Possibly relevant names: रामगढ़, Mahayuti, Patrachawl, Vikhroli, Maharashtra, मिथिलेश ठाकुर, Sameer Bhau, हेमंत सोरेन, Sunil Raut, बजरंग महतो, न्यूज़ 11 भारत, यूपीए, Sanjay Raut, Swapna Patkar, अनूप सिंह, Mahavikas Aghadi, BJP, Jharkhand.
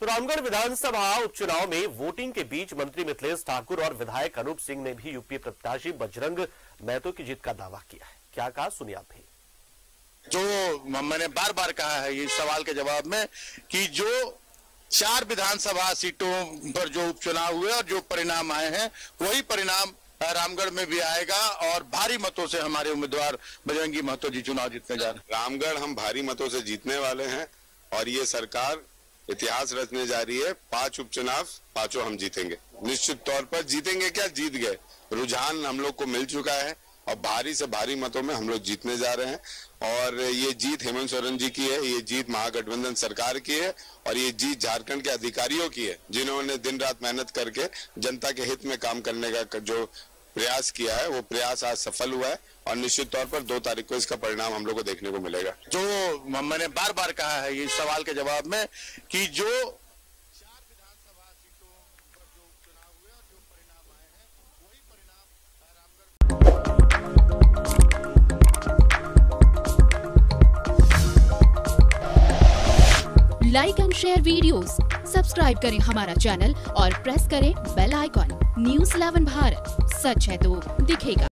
तो रामगढ़ विधानसभा उपचुनाव में वोटिंग के बीच मंत्री मिथिलेश ठाकुर और विधायक अनूप सिंह ने भी यूपीए प्रत्याशी बजरंग महतो की जीत का दावा किया है। क्या कहा सुनिए आप भी। जो मैंने बार बार कहा है इस सवाल के जवाब में कि जो 4 विधानसभा सीटों पर जो उपचुनाव हुए और जो परिणाम आए हैं वही परिणाम रामगढ़ में भी आएगा और भारी मतों से हमारे उम्मीदवार बजरंगी महतो जी चुनाव जीतने जा रहे हैं। रामगढ़ हम भारी मतों से जीतने वाले हैं और ये सरकार इतिहास रचने जा रही है। 5 उपचुनाव पांचों हम जीतेंगे, निश्चित तौर पर जीतेंगे, क्या जीत गए। रुझान हम लोग को मिल चुका है और भारी से भारी मतों में हम लोग जीतने जा रहे हैं। और ये जीत हेमंत सोरेन जी की है, ये जीत महागठबंधन सरकार की है और ये जीत झारखंड के अधिकारियों की है जिन्होंने दिन रात मेहनत करके जनता के हित में काम करने का जो प्रयास किया है वो प्रयास आज सफल हुआ है और निश्चित तौर पर 2 तारीख को इसका परिणाम हम लोग को देखने को मिलेगा। जो मैंने बार बार कहा है इस सवाल के जवाब में कि जो 4 विधानसभा सीटों पर जो चुनाव हुए और जो परिणाम आए हैं वही परिणाम रामगढ़। Like and share videos, subscribe करें हमारा चैनल और प्रेस करें बेल आइकॉन। न्यूज़ 11 भारत, सच है तो दिखेगा।